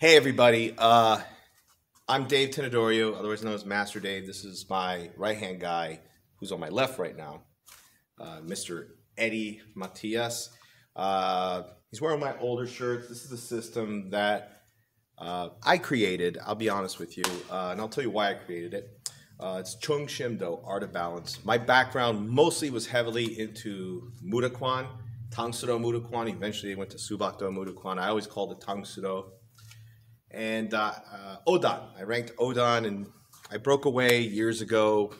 Hey everybody, I'm Dave Tenedorio, otherwise known as Master Dave. This is my right-hand guy who's on my left right now, Mr. Eddie Matias. He's wearing my older shirts. This is a system that I created, I'll be honest with you, and I'll tell you why I created it. It's Chung Shim Do, Art of Balance. My background mostly was heavily into Moo Duk Kwan, Tang Soo Do Moo Duk Kwan. Eventually I went to Soo bahk do Moo Duk Kwan. I always called it Tang Soo Do. And Odon. I ranked Odon, and I broke away years ago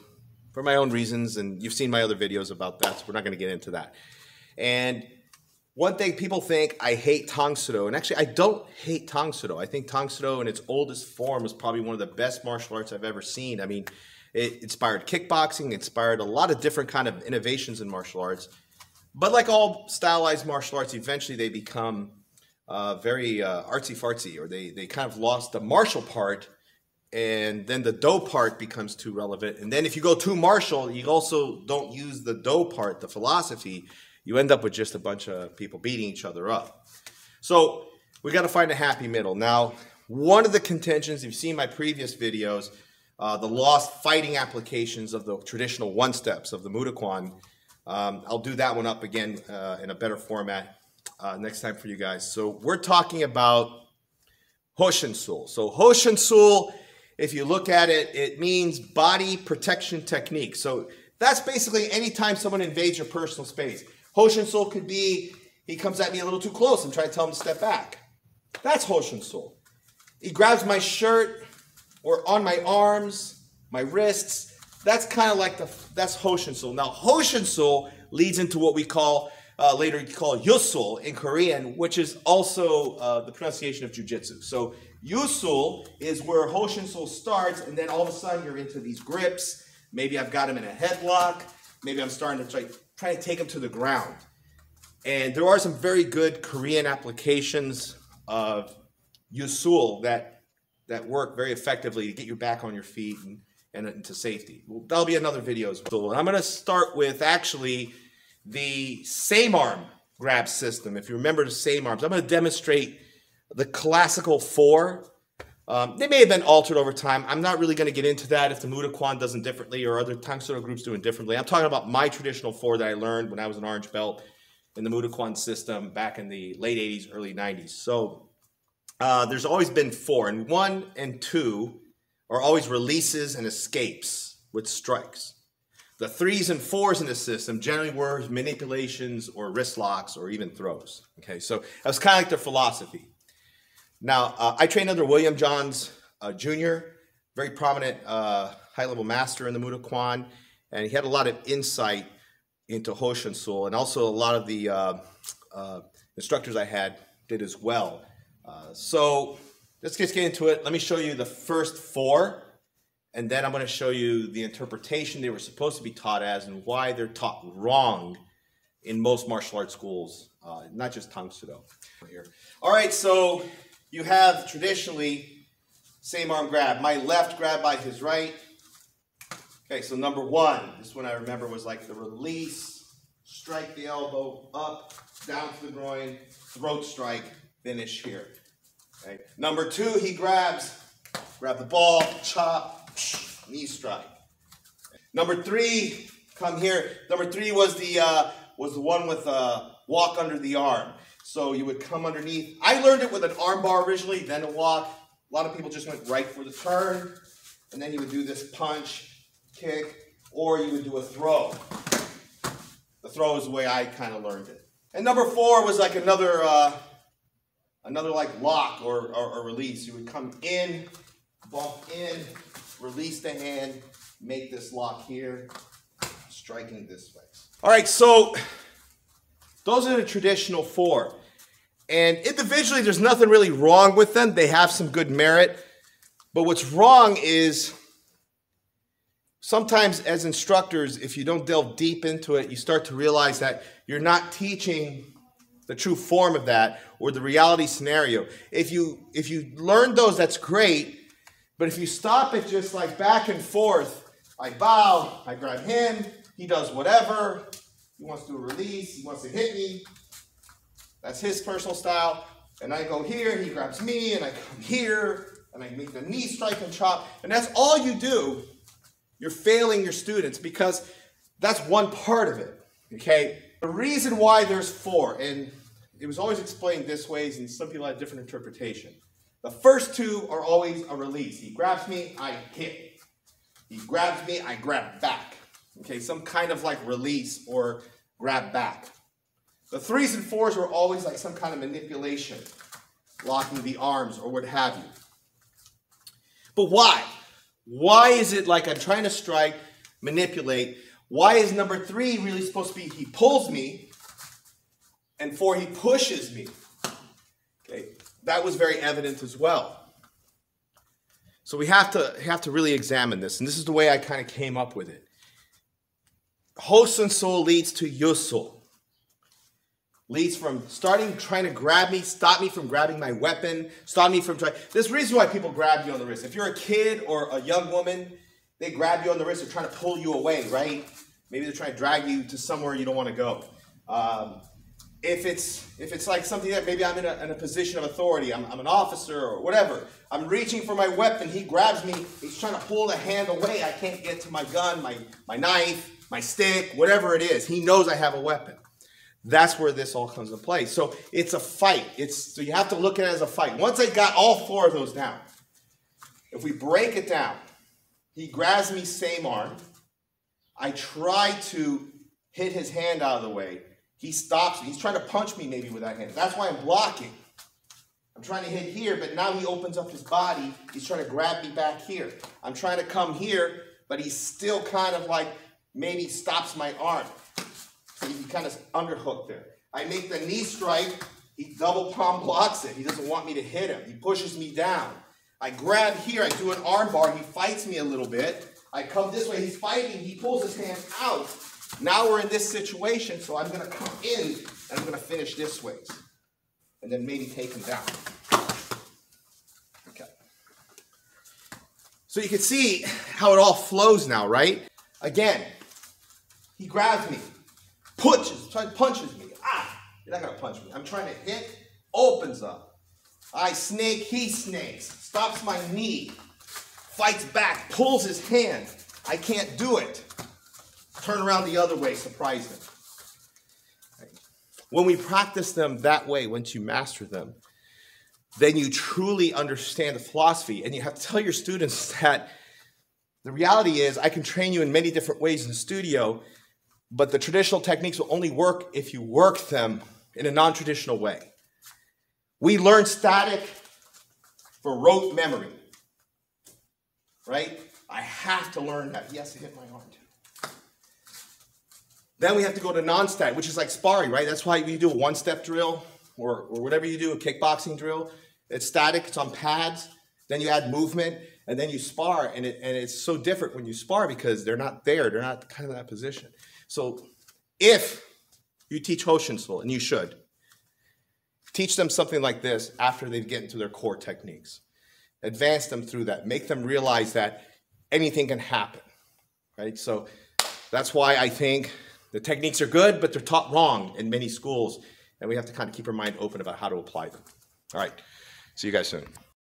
for my own reasons, and you've seen my other videos about that, so we're not going to get into that. And one thing, people think I hate Tang Soo Do, and actually I don't hate Tang Soo Do. I think Tang Soo Do in its oldest form was probably one of the best martial arts I've ever seen. I mean, it inspired kickboxing, inspired a lot of different kind of innovations in martial arts. But like all stylized martial arts, eventually they become very artsy-fartsy, or they kind of lost the martial part, and then the do part becomes too relevant. And then if you go too martial, you also don't use the do part, the philosophy. You end up with just a bunch of people beating each other up. So we got to find a happy middle. Now, one of the contentions, you've seen my previous videos, the lost fighting applications of the traditional one-steps of the Moo Duk Kwan. I'll do that one up again in a better format next time for you guys. So we're talking about Hoshinsul. So Hoshinsul, if you look at it, it means body protection technique. So that's basically anytime someone invades your personal space. Hoshinsul could be, he comes at me a little too close, I'm trying to tell him to step back. That's Hoshinsul. He grabs my shirt or on my arms, my wrists. That's kind of like that's Hoshinsul. Now Hoshinsul leads into what we call later you call yusul in Korean, which is also the pronunciation of jujitsu. So yusul is where Hoshinsul starts, and then all of a sudden you're into these grips. Maybe I've got him in a headlock. Maybe I'm starting to try to take him to the ground. And there are some very good Korean applications of yusul that work very effectively to get you back on your feet and to safety. Well, that'll be another video as well. And I'm going to start with actually the same arm grab system. If you remember the same arms, I'm going to demonstrate the classical four. They may have been altered over time. I'm not really going to get into that if the Moo Duk Kwan does it differently or other Tang Soo Do groups do it differently. I'm talking about my traditional four that I learned when I was an orange belt in the Moo Duk Kwan system back in the late 80s, early 90s. So there's always been four, and one and two are always releases and escapes with strikes. The threes and fours in this system generally were manipulations or wrist locks or even throws. Okay, so that was kind of like their philosophy. Now, I trained under William Johns Jr., very prominent high-level master in the Moo Duk Kwan, and he had a lot of insight into Hoshinsul, and also a lot of the instructors I had did as well. So let's just get into it. Let me show you the first four, and then I'm going to show you the interpretation they were supposed to be taught as and why they're taught wrong in most martial arts schools, not just Tang Soo Do. All right, so you have traditionally same arm grab. My left grab by his right. Okay, so number one, this one I remember was like the release, strike the elbow up, down to the groin, throat strike, finish here. Okay. Number two, he grab the ball, chop, knee strike. Number three, come here. Number three was the one with walk under the arm. So you would come underneath. I learned it with an arm bar originally, then a walk. A lot of people just went right for the turn, and then you would do this punch, kick, or you would do a throw. The throw is the way I kind of learned it. And number four was like another like lock or release. You would come in, bump in, release the hand, make this lock here, striking this way. All right, so those are the traditional four. And individually, there's nothing really wrong with them. They have some good merit. But what's wrong is sometimes as instructors, if you don't delve deep into it, you start to realize that you're not teaching the true form of that or the reality scenario. If you learn those, that's great. But if you stop it just like back and forth, I bow, I grab him, he does whatever, he wants to do a release, he wants to hit me, that's his personal style, And I go here, he grabs me, and I come here, and I make the knee strike and chop. And that's all you do. You're failing your students because that's one part of it, okay? The reason why there's four, and it was always explained this way, and some people had different interpretation. The first two are always a release. He grabs me, I hit. He grabs me, I grab back. Okay, some kind of like release or grab back. The threes and fours were always like some kind of manipulation, locking the arms or what have you. But why? Why is it like I'm trying to strike, manipulate? Why is number three really supposed to be he pulls me and four he pushes me? Okay, that was very evident as well. So we have to really examine this, and this is the way I kind of came up with it. Hoshinsul leads to yusul. Leads from starting trying to grab me, stop me from grabbing my weapon, stop me from trying. There's a reason why people grab you on the wrist. If you're a kid or a young woman, they grab you on the wrist, they're trying to pull you away, right? Maybe they're trying to drag you to somewhere you don't want to go. If it's like something that maybe I'm in a position of authority, I'm an officer or whatever, I'm reaching for my weapon, he grabs me, he's trying to pull the hand away, I can't get to my gun, my knife, my stick, whatever it is, he knows I have a weapon. That's where this all comes into play. So it's a fight. So you have to look at it as a fight. Once I got all four of those down, if we break it down, he grabs me same arm. I try to hit his hand out of the way. He stops me. He's trying to punch me maybe with that hand. That's why I'm blocking. I'm trying to hit here, but now he opens up his body. He's trying to grab me back here. I'm trying to come here, but he's still kind of like maybe stops my arm. So he kind of underhooked there. I make the knee strike. He double palm blocks it. He doesn't want me to hit him. He pushes me down. I grab here. I do an arm bar. He fights me a little bit. I come this way. He's fighting. He pulls his hand out. Now we're in this situation, so I'm going to come in, and I'm going to finish this way. And then maybe take him down. Okay. So you can see how it all flows now, right? Again, he grabs me. Punches me. Ah, you're not going to punch me. I'm trying to hit. Opens up. I snake. He snakes. Stops my knee. Fights back. Pulls his hand. I can't do it. Turn around the other way. Surprise him. Right. When we practice them that way, once you master them, then you truly understand the philosophy. And you have to tell your students that the reality is I can train you in many different ways in the studio, but the traditional techniques will only work if you work them in a non-traditional way. We learn static for rote memory, right? I have to learn that. Yes, I hit my arm too. Then we have to go to non-static, which is like sparring, right? That's why you do a one-step drill or whatever you do, a kickboxing drill. It's static, it's on pads. Then you add movement, and then you spar. And it's so different when you spar because they're not there. They're not kind of that position. So if you teach Hoshinsul, and you should, teach them something like this after they get into their core techniques. Advance them through that. Make them realize that anything can happen, right? So that's why I think the techniques are good, but they're taught wrong in many schools, and we have to kind of keep our mind open about how to apply them. All right, see you guys soon.